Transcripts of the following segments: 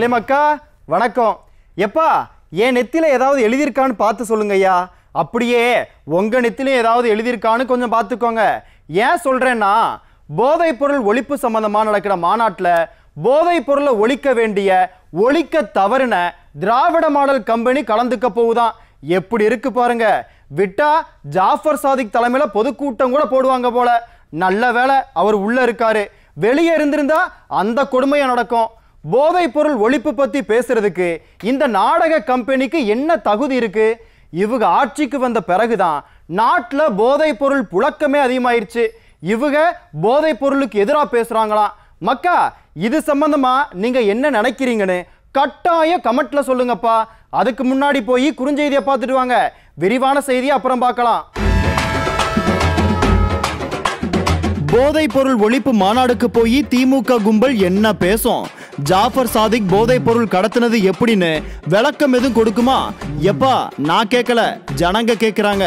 இளையமக்கா வணக்கம். எப்பா என் நெத்தில ஏதாவது எழுதியிருக்கான்னு பார்த்து சொல்லுங்க ஐயா. அப்படியே உங்கள் நெத்திலையும் ஏதாவது எழுதியிருக்கான்னு கொஞ்சம் பார்த்துக்கோங்க. ஏன் சொல்கிறேன்னா, போதைப் பொருள் ஒழிப்பு சம்பந்தமாக நடக்கிற மாநாட்டில் போதைப் பொருளை ஒழிக்க வேண்டிய ஒழிக்க தவறுன திராவிட மாடல் கம்பெனி கலந்துக்க போகுதான். எப்படி இருக்கு பாருங்க. விட்டா ஜாபர் சாதிக் தலைமையில் பொதுக்கூட்டம் கூட போடுவாங்க போல. நல்ல வேலை அவர் உள்ளே இருக்காரு. வெளியே இருந்திருந்தா அந்த கொடுமையை நடக்கும். போதைப் பொருள் ஒழிப்பு பற்றி பேசுறதுக்கு இந்த நாடக கம்பெனிக்கு என்ன தகுதி இருக்கு? இவங்க ஆட்சிக்கு வந்த பிறகுதான் நாட்டில் போதைப் பொருள் புழக்கமே அதிகமாயிருச்சு. இவங்க போதைப் பொருளுக்கு எதிராக பேசுகிறாங்களாம். மக்கா, இது சம்பந்தமாக நீங்கள் என்ன நினைக்கிறீங்கன்னு கட்டாயம் கமெண்ட்டில் சொல்லுங்கப்பா. அதுக்கு முன்னாடி போய் குறுஞ்செய்தியை பார்த்துட்டு வாங்க. விரிவான செய்தியை அப்புறம் பார்க்கலாம். போதைப் பொருள் ஒழிப்பு மாநாடுக்கு போய் திமுக கும்பல் என்ன பேசும்? ஜாபர் சாதிக் போதைப் பொருள் கடத்தினது எப்படின்னு விளக்கம் எதுவும் கொடுக்குமா? எப்பா, நான் கேட்கல, ஜனங்க கேட்குறாங்க.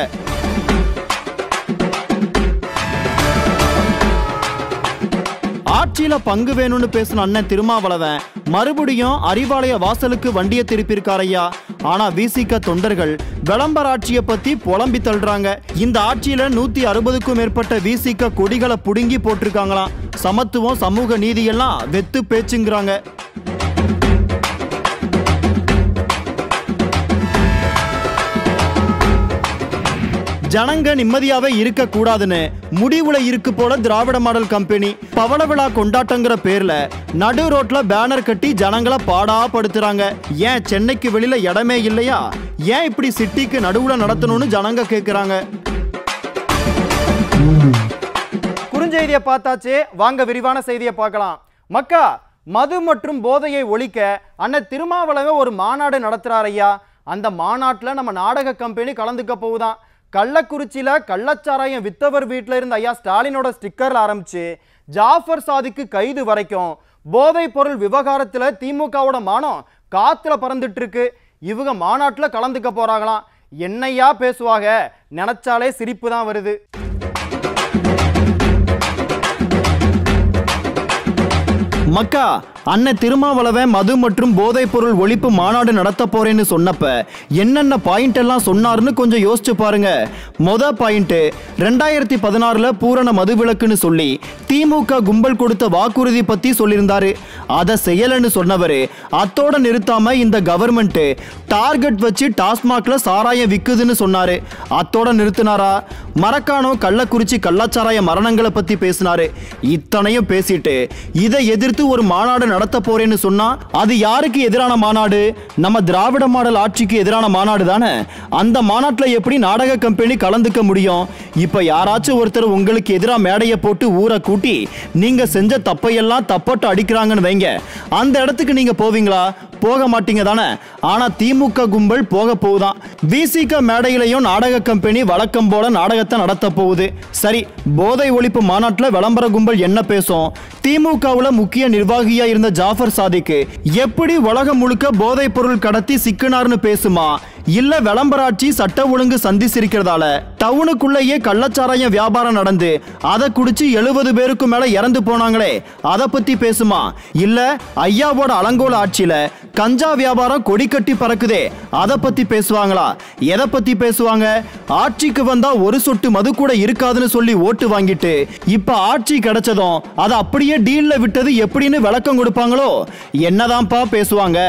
ஆட்சியில பங்கு வேணும்னு பேசின அண்ணன் திருமாவளவன் மறுபடியும் அறிவாலய வாசலுக்கு வண்டியை திருப்பியிருக்காரையா. ஆனா விசிக தொண்டர்கள் விளம்பர ஆட்சியை பத்தி புலம்பி தள்ளுறாங்க. இந்த ஆட்சியில 160க்கும் மேற்பட்ட விசிக கொடிகளை புடுங்கி போட்டிருக்காங்களாம். சமத்துவம், சமூக நீதி எல்லாம் வெத்து பேச்சுங்கிறாங்க. ஜனங்க நிம்மதியாவே இருக்க கூடாதுன்னு முடிவுல இருக்கு போல திராவிட மாடல் கம்பெனி. பவள விழா கொண்டாட்டங்கிற பேர்ல நடு ரோட்ல பேனர் கட்டி ஜனங்களை பாடாப்படுத்துறாங்க. ஏன் சென்னைக்கு வெளியில இடமே இல்லையா? ஏன் இப்படி சிட்டிக்கு நடுவுல நடத்தணும்னு ஜனங்க கேட்குறாங்க. குறுஞ்செய்தியை பார்த்தாச்சு, வாங்க விரிவான செய்தியை பார்க்கலாம். மக்கா, மது மற்றும் போதையை ஒழிக்க அண்ணன் திருமாவளவன் ஒரு மாநாடு நடத்துறார் ஐயா. அந்த மாநாட்டில் நம்ம நாடக கம்பெனி கலந்துக்க போகுதான். கள்ளக்குறிச்சியில் கள்ளச்சாராயம் வித்தவர் வீட்டில் இருந்த ஐயா ஸ்டாலினோட ஸ்டிக்கரில் ஆரம்பித்து ஜாபர் சாதிக்கு கைது வரைக்கும் போதைப் பொருள் விவகாரத்தில் திமுகவோட மானம் காற்றுல பறந்துட்டுருக்கு. இவங்க மாநாட்டில் கலந்துக்க போகிறாங்களாம். என்னையா பேசுவாங்க, நினச்சாலே சிரிப்பு தான் வருது. மக்கா, அண்ணன் திருமாவளவன் மது மற்றும் போதைப் பொருள் ஒழிப்பு மாநாடு நடத்த போறேன்னு சொன்னப்ப என்னென்ன பாயிண்ட் எல்லாம் சொன்னார்னு கொஞ்சம் யோசிச்சு பாருங்க. மொதல் பாயிண்ட்டு, 2016ல் பூரண மதுவிலக்குன்னு சொல்லி திமுக கும்பல் கொடுத்த வாக்குறுதி பற்றி சொல்லியிருந்தாரு. அதை செய்யலைன்னு சொன்னவர் அத்தோட நிறுத்தாம இந்த கவர்மெண்ட்டு டார்கெட் வச்சு டாஸ்மாக்ல சாராயம் விற்குதுன்னு சொன்னார். அத்தோட நிறுத்தினாரா? மரக்காணம், கள்ளக்குறிச்சி கள்ளச்சாராய மரணங்களை பற்றி பேசினார். இத்தனையும் பேசிட்டு இதை எதிர்த்து ஒரு மாநாடு நடத்த போறேன்னு சொன்னா அது யாருக்கு எதிரான மாநாடு? நம்ம திராவிட மாடல் ஆட்சிக்கு எதிரான மாநாடு தானே. அந்த மாநாட்டில் எப்படி நாடக கம்பெனி கலந்துக்க முடியும்? இப்போ யாராச்சும் ஒருத்தர் உங்களுக்கு எதிராக மேடையை போட்டு ஊரை கூட்டி நீங்க செஞ்ச தப்பையெல்லாம் தப்பட்டு அடிக்கிறாங்கன்னு வைங்க, அந்த இடத்துக்கு நீங்க போவீங்களா? போக மாட்டீங்க தானே. ஆனா திமுக கும்பல் போக போகுதான். விசிக மேடையிலையும் நாடக கம்பெனி வழக்கம் போல நாடகத்தை நடத்த போகுது. சரி, போதை ஒழிப்பு மாநாட்டில் விளம்பர கும்பல் என்ன பேசும்? திமுகவுல முக்கிய நிர்வாகியா இருந்த ஜாபர் சாதிக்கு எப்படி உலகம் முழுக்க போதைப் பொருள் கடத்தி சிக்கினார்னு பேசுமா? இல்ல விளம்பராட்சி சட்ட ஒழுங்கு சந்திச்சிருக்கிறதால டவுனுக்குள்ளேயே கள்ளச்சாராயம் வியாபாரம் நடந்து அதை குடிச்சு 70 பேருக்கு மேல இறந்து போனாங்களே, அதை பத்தி பேசுமா? இல்ல ஐயாவோட அலங்கோல ஆட்சியில கஞ்சா வியாபாரம் கொடி கட்டி பறக்குதே, அதை பத்தி பேசுவாங்களா? எதை பத்தி பேசுவாங்க? ஆட்சிக்கு வந்தா ஒரு சொட்டு மது கூட இருக்காதுன்னு சொல்லி ஓட்டு வாங்கிட்டு இப்ப ஆட்சி கிடைச்சதும் அதை அப்படியே டீல்ல விட்டது எப்படின்னு விளக்கம் கொடுப்பாங்களோ? என்னதான்ப்பா பேசுவாங்க.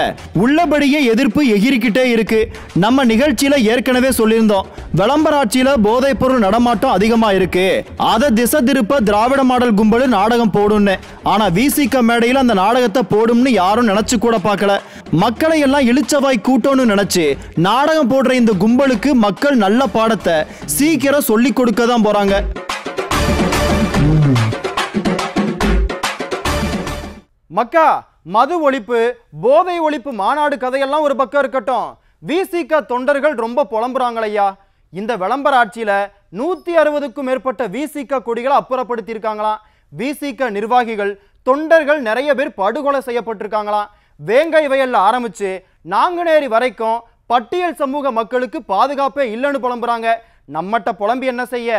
உள்ளபடியே எதிர்ப்பு எகிரிக்கிட்டே இருக்கு. நம்ம நிகழ்ச்சியில ஏற்கனவே சொல்லியிருந்தோம், விளம்பராட்சியில போதைப் பொருள் நடமாட்டம் அதிகமா இருக்கு, அதை திசை திருப்ப திராவிட மாடல் கும்பல் நாடகம் போடும்னு. ஆனா விசிக மேடையில் அந்த நாடகத்தை போடும்னு யாரும் நினைச்சு கூட பார்க்கல. மக்களை எல்லாம் இழிச்சவாய் கூட்டம்னு நினைச்சு நாடகம் போடுற இந்த கும்பலுக்கு மக்கள் நல்ல பாடத்தை சீக்கிரம் சொல்லி கொடுக்க தான் போறாங்க. மக்கா, மது ஒழிப்பு போதை ஒழிப்பு மாநாடு கதையெல்லாம் ஒரு பக்கம் இருக்கட்டும், விசிக தொண்டர்கள் ரொம்ப புலம்புறாங்களையா. இந்த விளம்பர ஆட்சியில் 160க்கும் மேற்பட்ட விசிக கொடிகளை அப்புறப்படுத்தியிருக்காங்களாம். விசிக நிர்வாகிகள் தொண்டர்கள் நிறைய பேர் படுகொலை செய்யப்பட்டிருக்காங்களாம். வேங்கை வயலில் ஆரம்பித்து நாங்குநேரி வரைக்கும் பட்டியல் சமூக மக்களுக்கு பாதுகாப்பே இல்லைன்னு புலம்புறாங்க. நம்மகிட்ட புலம்பி என்ன செய்ய?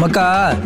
மக்கா,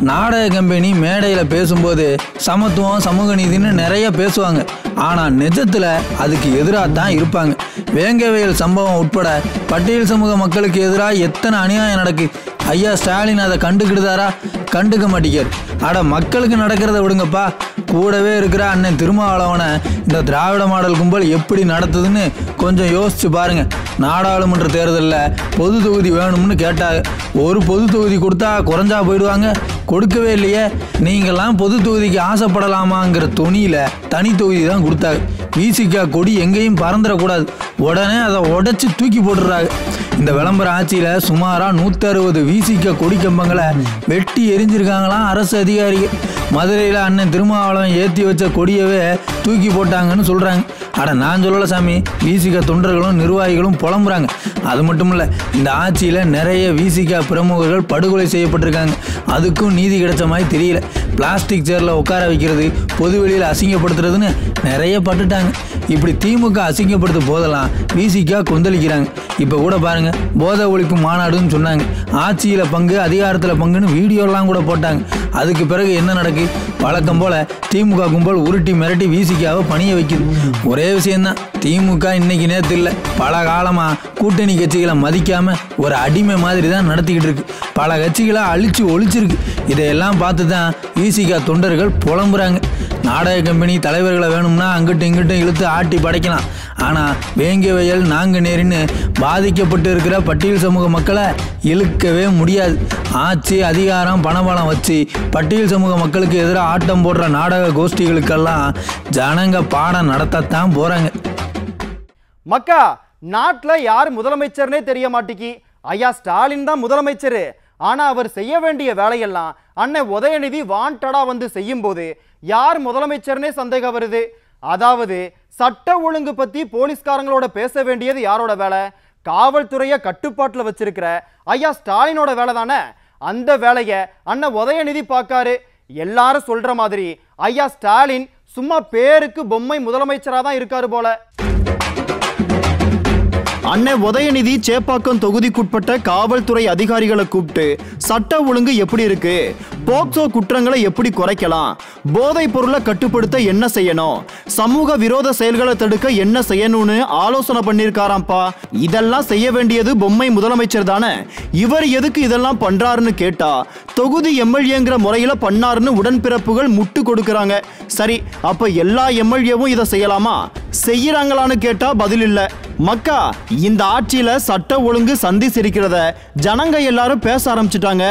நாடக கம்பெனி மேடையில் பேசும்போது சமத்துவம் சமூக நீதினு நிறைய பேசுவாங்க. ஆனால் நிஜத்தில் அதுக்கு எதிராக தான் இருப்பாங்க. வேங்கவேல் சம்பவம் உட்பட பட்டியல் சமூக மக்களுக்கு எதிராக எத்தனை அநியாயம் நடக்கு. ஐயா ஸ்டாலின் அதை கண்டுக்கிடுதாரா? கண்டுக்க மாட்டேங்கார். ஆனால் மக்களுக்கு நடக்கிறத விடுங்கப்பா, கூடவே இருக்கிற அண்ணன் திருமாவளவனை இந்த திராவிட மாடல் கும்பல் எப்படி நடத்துதுன்னு கொஞ்சம் யோசிச்சு பாருங்கள். நாடாளுமன்ற தேர்தலில் பொது தொகுதி வேணும்னு கேட்டாங்க. ஒரு பொது தொகுதி கொடுத்தா குறைஞ்சா போயிடுவாங்க, கொடுக்கவே இல்லையே. நீங்கள்லாம் பொது தொகுதிக்கு ஆசைப்படலாமாங்கிற துணியில் தனி தொகுதி தான் கொடுத்தாங்க. வீசிக்கா கொடி எங்கேயும் பறந்துடக்கூடாது, உடனே அதை உடச்சி தூக்கி போட்டுடுறாங்க. இந்த விளம்பர ஆட்சியில் சுமாராக 160 வீசிக்க கொடி கம்பங்களை வெட்டி எரிஞ்சிருக்காங்களாம் அரசு அதிகாரிகள். மதுரையில் அண்ணன் திருமாவளவன் ஏற்றி வச்ச கொடியவே தூக்கி போட்டாங்கன்னு சொல்கிறாங்க. ஆனால் நான் சொல்லலை சாமி, வீசிக்க தொண்டர்களும் நிர்வாகிகளும் புலம்புறாங்க. அது மட்டும் இல்லை, இந்த ஆட்சியில் நிறைய வீசிக்கா பிரமுகர்கள் படுகொலை செய்யப்பட்டிருக்காங்க. அதுக்கும் நீதி கிடைச்ச மாதிரி தெரியல. பிளாஸ்டிக் சேரில் உட்கார வைக்கிறது, பொதுவெளியில் அசிங்கப்படுத்துறதுன்னு நிறைய பட்டுட்டாங்க. இப்படி திமுக அசிங்கப்படுத்தும் போதெல்லாம் வீசிக்கா கொந்தளிக்கிறாங்க. இப்போ கூட பாருங்கள், போதை ஒழிப்பு மாநாடுன்னு சொன்னாங்க, ஆட்சியில் பங்கு அதிகாரத்தில் பங்குன்னு வீடியோலாம் கூட போட்டாங்க. அதுக்கு பிறகு என்ன நடக்கு? வழக்கம் போல் திமுக கும்பல் உருட்டி மிரட்டி வீசிக்காவை பணிய வைக்குது. ஒரே விஷயந்தான், திமுக இன்னைக்கு நேற்று இல்லை, பல காலமாக கூட்டணி கட்சிகளை மதிக்காமல் ஒரு அடிமை மாதிரி தான் நடத்திக்கிட்டு இருக்கு. பல கட்சிகளை அழிச்சு ஒழிச்சிருக்கு. இதையெல்லாம் பார்த்து தான் வீசிக்கா தொண்டர்கள் புலம்புறாங்க. நாடக கம்பெனி தலைவர்களை வேணும்னா அங்கிட்டும் இங்கிட்டும் இழுத்து ஆட்டி படைக்கலாம். ஆனால் வேங்கை வயல் நாங்குநேரின்னு பாதிக்கப்பட்டு இருக்கிற பட்டியல் சமூக மக்களை இழுக்கவே முடியாது. ஆட்சி அதிகாரம் பணபலம் வச்சு பட்டியல் சமூக மக்களுக்கு எதிராக ஆட்டம் போடுற நாடக கோஷ்டிகளுக்கெல்லாம் ஜனங்க பாடம் நடத்தத்தான் போகிறாங்க. மக்கா, நாட்டில் யார் முதலமைச்சர்னே தெரிய மாட்டேங்கி. ஐயா ஸ்டாலின் தான் முதலமைச்சர். ஆனால் அவர் செய்ய வேண்டிய வேலையெல்லாம் அண்ணன் உதயநிதி வாண்டடாக வந்து செய்யும் போது யார் முதலமைச்சர்னே சந்தேகம் வருது. அதாவது சட்ட ஒழுங்கு பற்றி போலீஸ்காரங்களோட பேச வேண்டியது யாரோட வேலை? காவல்துறையை கட்டுப்பாட்டில் வச்சிருக்கிற ஐயா ஸ்டாலினோட வேலை தானே. அந்த வேலையை அண்ணன் உதயநிதி பார்க்காரு. எல்லாரும் சொல்ற மாதிரி ஐயா ஸ்டாலின் சும்மா பேருக்கு பொம்மை முதலமைச்சராக தான் இருக்காரு போல. அண்ணே உதயநிதி சேப்பாக்கம் தொகுதிக்குட்பட்ட காவல்துறை அதிகாரிகளை கூப்பிட்டு சட்ட ஒழுங்கு எப்படி இருக்கு, போக்சோ குற்றங்களை எப்படி குறைக்கலாம், போதைப் பொருளை கட்டுப்படுத்த என்ன செய்யணும், சமூக விரோத செயல்களை தடுக்க என்ன செய்யணும்னு ஆலோசனை பண்ணியிருக்காராம்ப்பா. இதெல்லாம் செய்ய வேண்டியது பொம்மை முதலமைச்சர் தானே, இவர் எதுக்கு இதெல்லாம் பண்றாருன்னு கேட்டா தொகுதி எம்எல்ஏங்கிற முறையில் பண்ணாருன்னு உடன்பிறப்புகள் முட்டு கொடுக்குறாங்க. சரி, அப்போ எல்லா எம்எல்ஏவும் இதை செய்யலாமா, செய்யறாங்களான்னு கேட்டா பதில் இல்லை. மக்கா, இந்த ஆட்சியில சட்ட ஒழுங்கு சந்தி சிரிக்கிறத ஜனங்க எல்லாரும் பேச ஆரம்பிச்சுட்டாங்க.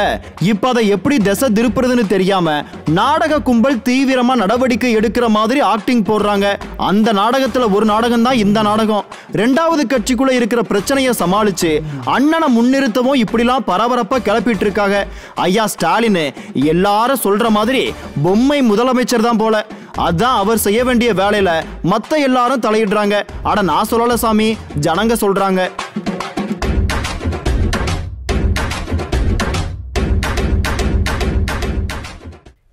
இப்ப அதை எப்படி திசை திருப்புறதுன்னு தெரியாம நாடக கும்பல் தீவிரமா நடவடிக்கை எடுக்கிற மாதிரி ஆக்டிங் போடுறாங்க. அந்த நாடகத்துல ஒரு நாடகம் தான் இந்த நாடகம். ரெண்டாவது கட்சிக்குள்ள இருக்கிற பிரச்சனையை சமாளிச்சு அண்ணனை முன்னிறுத்தவும் இப்படிலாம் பரபரப்பா கிளப்பிட்டு இருக்காங்க. ஐயா ஸ்டாலின் எல்லாரும் சொல்ற மாதிரி பொம்மை முதலமைச்சர் தான் போல. அதான் அவர் செய்ய வேண்டிய வேலையில மத்த எல்லாரும் தலையிடுறாங்க. அட நான் சொல்லல சாமி, ஜனங்க சொல்றாங்க.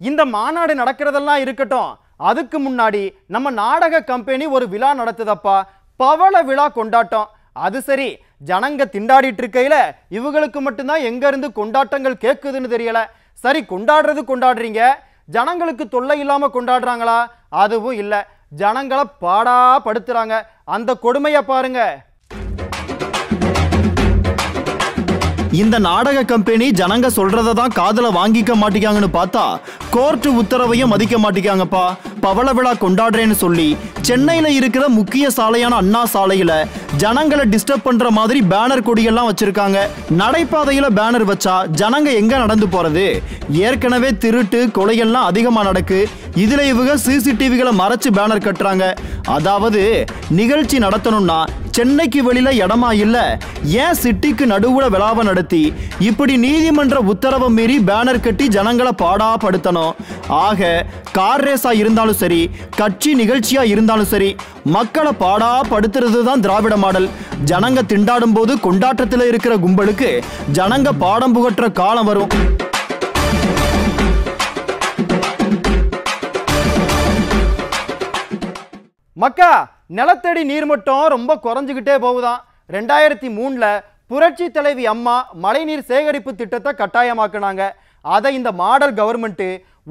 இந்த மாநாடு நடக்கிறதெல்லாம் இருக்கட்டும், அதுக்கு முன்னாடி நம்ம நாடக கம்பெனி ஒரு விழா நடத்துதப்பா, பவள விழா கொண்டாட்டம். அது சரி, ஜனங்க திண்டாடிட்டு இருக்கையில இவங்களுக்கு மட்டும்தான் எங்க இருந்து கொண்டாட்டங்கள் கேக்குதுன்னு தெரியல. சரி, கொண்டாடுறது கொண்டாடுறீங்க, ஜனங்களுக்கு தொல்லை இல்லாமல் கொண்டாடுறாங்களா? அதுவும் இல்லை, ஜனங்களை பாடா படுத்துறாங்க. அந்த கொடுமையை பாருங்க. இந்த நாடக கம்பெனி ஜனங்க சொல்றதை தான் காதுல வாங்கிக்க மாட்டேங்காங்கன்னு பார்த்தா கோர்ட்டு உத்தரவையும் மதிக்க மாட்டேங்காங்கப்பா. பவள விழா கொண்டாடுறேன்னு சொல்லி சென்னையில் இருக்கிற முக்கிய சாலையான அண்ணா சாலையில் ஜனங்களை டிஸ்டர்ப் பண்ணுற மாதிரி பேனர் கொடியெல்லாம் வச்சிருக்காங்க. நடைபாதையில் பேனர் வச்சா ஜனங்க எங்கே நடந்து போகிறது? ஏற்கனவே திருட்டு கொலையெல்லாம் அதிகமாக நடக்கு. இதில் இவங்க சிசிடிவிகளை மறைச்சு பேனர் கட்டுறாங்க. அதாவது நிகழ்ச்சி நடத்தணும்னா சென்னைக்கு வெளியில இடமா இல்லை, ஏன் சிட்டிக்கு நடுவுல விழாவை நடத்தி இப்படி நீதிமன்ற உத்தரவை மீறி பேனர் கட்டி ஜனங்களை பாடாப்படுத்தணும். ஆக கார் ரேஸா இருந்தாலும் சரி, கட்சி நிகழ்ச்சியா இருந்தாலும் சரி, மக்களை பாடா படுத்துறது தான் திராவிட மாடல். ஜனங்க திண்டாடும் போது கொண்டாட்டத்தில் இருக்கிற கும்பலுக்கு ஜனங்க பாடம் புகற்ற காலம் வரும். மக்கா, நிலத்தடி நீர்மட்டம் ரொம்ப குறைஞ்சிக்கிட்டே போகுதான். 2003ல் புரட்சி தலைவி அம்மா மழைநீர் சேகரிப்பு திட்டத்தை கட்டாயமாக்குனாங்க. அதை இந்த மாடல் கவர்மெண்ட்டு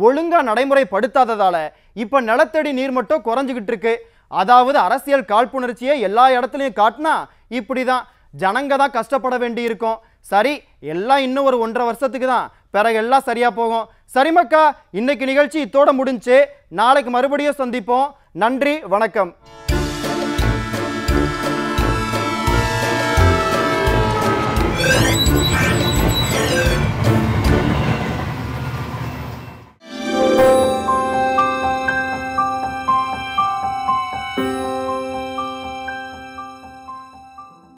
ஒழுங்காக நடைமுறைப்படுத்தாததால் இப்போ நிலத்தடி நீர் மட்டும் குறைஞ்சிக்கிட்டு இருக்கு. அதாவது அரசியல் காழ்ப்புணர்ச்சியை எல்லா இடத்துலையும் காட்டினா இப்படி தான் ஜனங்க தான் கஷ்டப்பட வேண்டி இருக்கும். சரி, எல்லாம் இன்னும் ஒரு 1.5 வருஷத்துக்கு தான், பிறகு எல்லாம் சரியாக போகும். சரி மக்கா, இன்றைக்கு நிகழ்ச்சி இதோட முடிஞ்சு, நாளைக்கு மறுபடியும் சந்திப்போம். நன்றி, வணக்கம்.